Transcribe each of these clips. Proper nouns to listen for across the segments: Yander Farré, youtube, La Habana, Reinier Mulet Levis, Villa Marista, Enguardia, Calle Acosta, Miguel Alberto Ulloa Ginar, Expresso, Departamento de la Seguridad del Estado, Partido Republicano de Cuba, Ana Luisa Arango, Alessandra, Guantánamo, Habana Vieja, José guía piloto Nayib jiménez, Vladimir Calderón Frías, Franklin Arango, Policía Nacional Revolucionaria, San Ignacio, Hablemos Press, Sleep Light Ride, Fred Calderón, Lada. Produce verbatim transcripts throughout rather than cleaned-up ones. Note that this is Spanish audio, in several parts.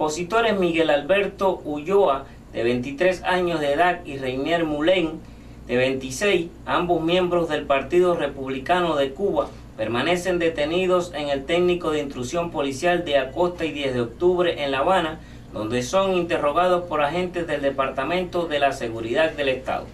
opositores Miguel Alberto Ulloa, de veintitrés años de edad, y Reinier Mulet, de veintiséis, ambos miembros del Partido Republicano de Cuba, permanecen detenidos en el técnico de intrusión policial de Acosta y diez de octubre en La Habana, donde son interrogados por agentes del Departamento de la Seguridad del Estado.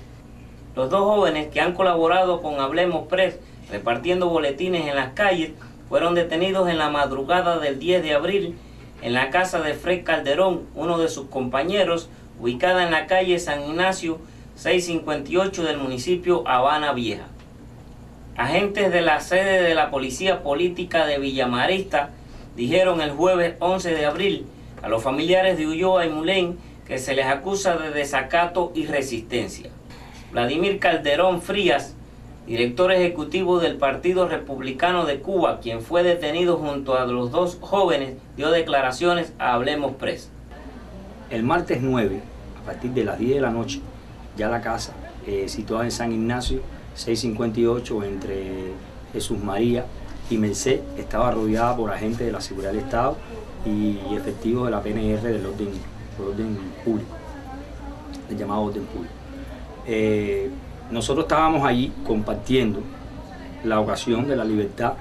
Los dos jóvenes que han colaborado con Hablemos Press repartiendo boletines en las calles fueron detenidos en la madrugada del diez de abril en la casa de Fred Calderón, uno de sus compañeros, ubicada en la calle San Ignacio seiscientos cincuenta y ocho del municipio Habana Vieja. Agentes de la sede de la Policía Política de Villamarista dijeron el jueves once de abril a los familiares de Ulloa y Mulet que se les acusa de desacato y resistencia. Vladimir Calderón Frías, director ejecutivo del Partido Republicano de Cuba, quien fue detenido junto a los dos jóvenes, dio declaraciones a Hablemos Press. El martes nueve, a partir de las diez de la noche, ya la casa, eh, situada en San Ignacio, seiscientos cincuenta y ocho, entre Jesús María y Merced, estaba rodeada por agentes de la Seguridad del Estado y efectivos de la P N R del orden, del orden público, el llamado orden público. Eh, Nosotros estábamos allí compartiendo la ocasión de la libertad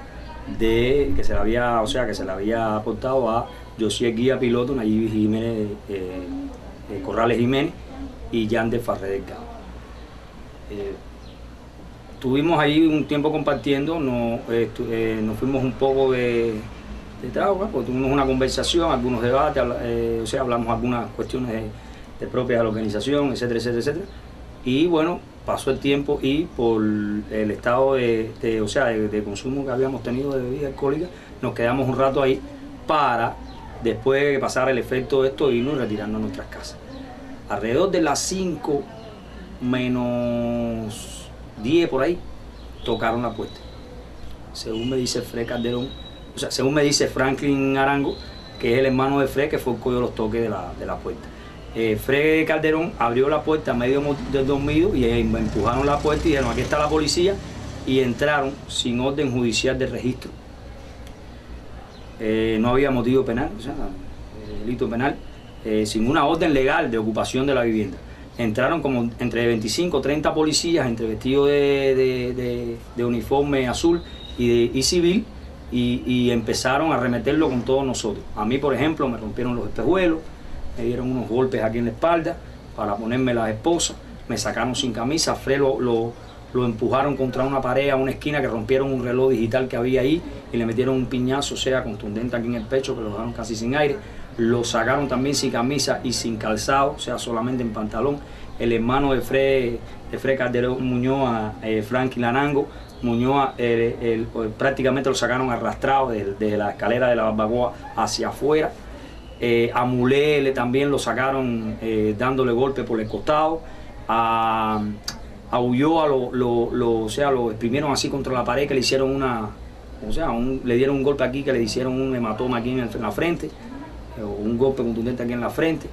de, que se le había, o sea, que se le había aportado a José Guía Piloto Nayib Jiménez, eh, eh, Corrales Jiménez y Yander Farré del Cabo. Eh, Estuvimos allí un tiempo compartiendo, no, eh, eh, nos fuimos un poco de, de trago, ¿no? Porque tuvimos una conversación, algunos debates, eh, o sea, hablamos algunas cuestiones de, de propia de la organización, etcétera, etcétera, etcétera. Y bueno, pasó el tiempo y por el estado de, de, o sea, de, de consumo que habíamos tenido de bebida alcohólica, nos quedamos un rato ahí para después de pasar el efecto de esto irnos retirando a nuestras casas. Alrededor de las cinco menos diez por ahí, tocaron la puerta. Según me dice Fred Calderón, o sea, según me dice Franklin Arango, que es el hermano de Fred, que fue el que dio los toques de la, de la puerta. Eh, Fred Calderón abrió la puerta medio del dormido y eh, empujaron la puerta y dijeron, aquí está la policía, y entraron sin orden judicial de registro. Eh, no había motivo penal, o sea, delito penal, eh, sin una orden legal de ocupación de la vivienda. Entraron como entre veinticinco o treinta policías, entre vestidos de, de, de, de uniforme azul y, de, y civil, y, y empezaron a arremeterlo con todos nosotros. A mí, por ejemplo, me rompieron los espejuelos, me dieron unos golpes aquí en la espalda para ponerme las esposas, me sacaron sin camisa, Fred lo, lo, lo empujaron contra una pared, a una esquina, que rompieron un reloj digital que había ahí y le metieron un piñazo, o sea, contundente aquí en el pecho, que lo dejaron casi sin aire, lo sacaron también sin camisa y sin calzado, o sea, solamente en pantalón. El hermano de Fred, de Fred Calderón Muñoz, eh, Franklin Arango Muñoz, eh, el, el, prácticamente lo sacaron arrastrado desde, desde la escalera de la Barbacoa hacia afuera. Eh, a Mulet también lo sacaron eh, dándole golpe por el costado, a, a Ulloa lo, lo, lo, o sea, lo exprimieron así contra la pared, que le hicieron una, o sea, un, le dieron un golpe aquí, que le hicieron un hematoma aquí en, el, en la frente, eh, un golpe contundente aquí en la frente,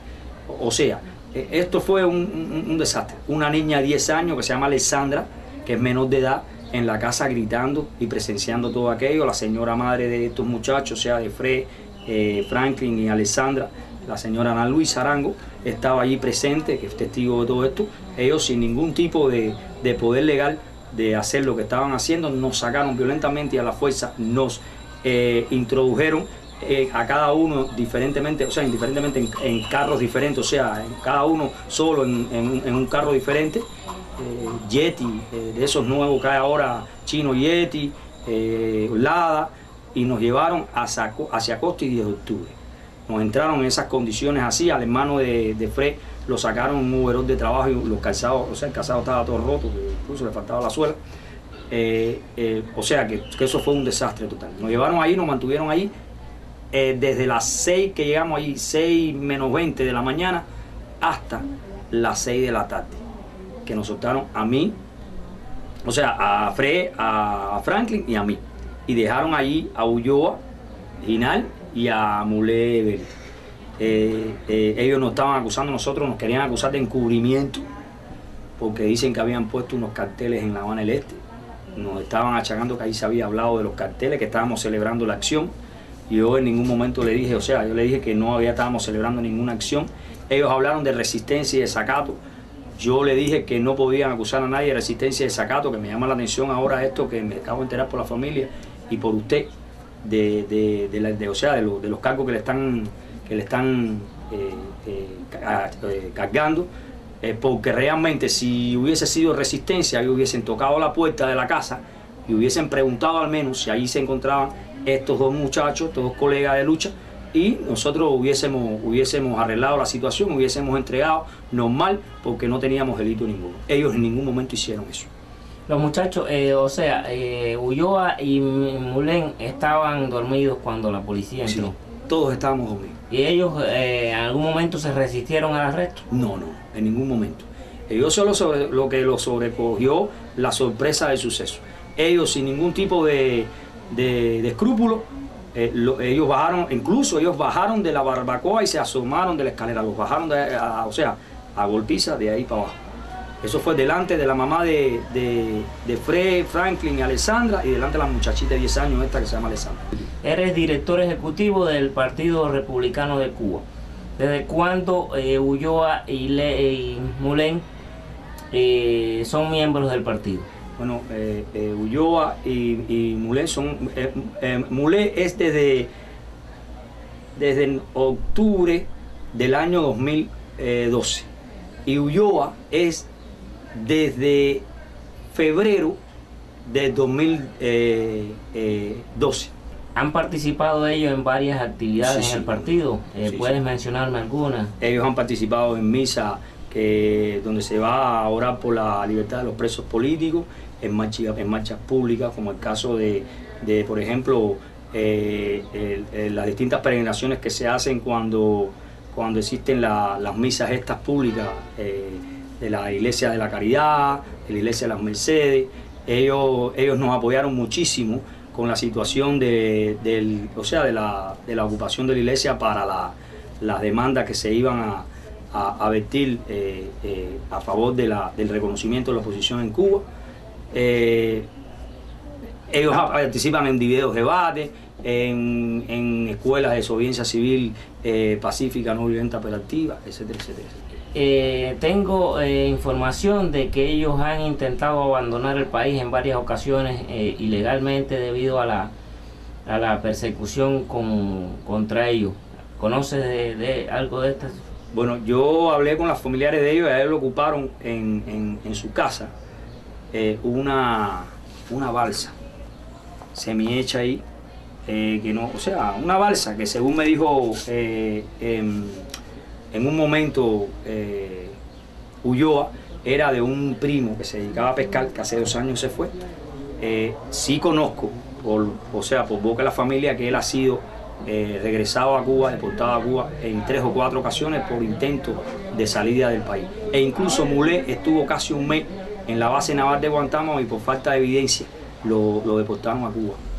o, o sea, eh, esto fue un, un, un desastre. Una niña de diez años que se llama Alessandra, que es menor de edad, en la casa gritando y presenciando todo aquello, la señora madre de estos muchachos, o sea, de Fred, Eh, Franklin y Alessandra, la señora Ana Luisa Arango, estaba allí presente, que es testigo de todo esto. Ellos, sin ningún tipo de, de poder legal de hacer lo que estaban haciendo, nos sacaron violentamente y a la fuerza nos eh, introdujeron eh, a cada uno diferentemente, o sea, indiferentemente en, en carros diferentes, o sea, en cada uno solo en, en, en un carro diferente. Eh, Yeti, eh, de esos nuevos que hay ahora, Chino Yeti, eh, Lada, y nos llevaron hacia, hacia Acosta y diez de octubre. Nos entraron en esas condiciones así, al hermano de, de Fred lo sacaron un overol de trabajo y los calzados, o sea, el calzado estaba todo roto, incluso le faltaba la suela. Eh, eh, o sea, que, que eso fue un desastre total. Nos llevaron ahí, nos mantuvieron ahí, eh, desde las seis que llegamos ahí, seis menos veinte de la mañana, hasta las seis de la tarde, que nos soltaron a mí, o sea, a Fred, a Franklin y a mí. Y dejaron allí a Ulloa Ginar y a Mulet. Eh, eh, ellos nos estaban acusando, nosotros nos querían acusar de encubrimiento, porque dicen que habían puesto unos carteles en La Habana del Este. Nos estaban achacando que ahí se había hablado de los carteles, que estábamos celebrando la acción. Yo en ningún momento le dije, o sea, yo le dije que no había, estábamos celebrando ninguna acción. Ellos hablaron de resistencia y desacato. Yo le dije que no podían acusar a nadie de resistencia y desacato, que me llama la atención ahora esto que me acabo de enterar por la familia y por usted, de, de, de, la, de, o sea, de, lo, de los cargos que le están, que le están eh, eh, cargando. Eh, porque realmente si hubiese sido resistencia, ellos hubiesen tocado la puerta de la casa y hubiesen preguntado al menos si ahí se encontraban estos dos muchachos, estos dos colegas de lucha, y nosotros hubiésemos, hubiésemos arreglado la situación, hubiésemos entregado normal, porque no teníamos delito ninguno. Ellos en ningún momento hicieron eso. Los muchachos, eh, o sea, eh, Ulloa y Mulet estaban dormidos cuando la policía entró. Sí, todos estábamos dormidos. ¿Y ellos eh, en algún momento se resistieron al arresto? No, no, en ningún momento. Ellos solo sobre, lo que los sobrecogió la sorpresa del suceso. Ellos sin ningún tipo de... De, de escrúpulo, eh, lo, ellos bajaron, incluso ellos bajaron de la barbacoa y se asomaron de la escalera, los bajaron, de, a, a, o sea, a golpiza de ahí para abajo. Eso fue delante de la mamá de, de, de Fred, Franklin y Alessandra, y delante de la muchachita de diez años esta que se llama Alessandra. Eres director ejecutivo del Partido Republicano de Cuba. ¿Desde cuándo eh, Ulloa y, y Mulet eh, son miembros del partido? Bueno, eh, eh, Ulloa y, y Mulet son... Eh, eh, Mulet es desde, desde octubre del año dos mil doce. Y Ulloa es desde febrero de dos mil doce. ¿Han participado ellos en varias actividades sí, en el partido? Eh, sí, ¿Puedes sí. mencionarme algunas? Ellos han participado en misa, Eh, donde se va a orar por la libertad de los presos políticos, en marchas, en marchas públicas, como el caso de, de por ejemplo, eh, el, el, las distintas peregrinaciones que se hacen cuando, cuando existen la, las misas estas públicas eh, de la Iglesia de la Caridad, de la Iglesia de las Mercedes. Ellos, ellos nos apoyaron muchísimo con la situación de, del, o sea, de, la, de la ocupación de la Iglesia para la, las demandas que se iban a... a, a vertir eh, eh, a favor de la, del reconocimiento de la oposición en Cuba. Eh, ellos participan en diversos debates, en, en escuelas de desobediencia civil eh, pacífica, no violenta, pero activa, etcétera, etcétera. Eh, tengo eh, información de que ellos han intentado abandonar el país en varias ocasiones eh, ilegalmente debido a la, a la persecución con, contra ellos. ¿Conoces de, de algo de estas? Bueno, yo hablé con los familiares de ellos y a ellos lo ocuparon en, en, en su casa eh, una, una balsa semi-hecha ahí, eh, que no, o sea, una balsa que según me dijo eh, en, en un momento eh, Ulloa, era de un primo que se dedicaba a pescar, que hace dos años se fue. Eh, sí conozco, por, o sea, por boca de la familia, que él ha sido... Eh, regresado a Cuba, deportado a Cuba en tres o cuatro ocasiones por intento de salida del país. E incluso Mulet estuvo casi un mes en la base naval de Guantánamo y por falta de evidencia lo, lo deportaron a Cuba.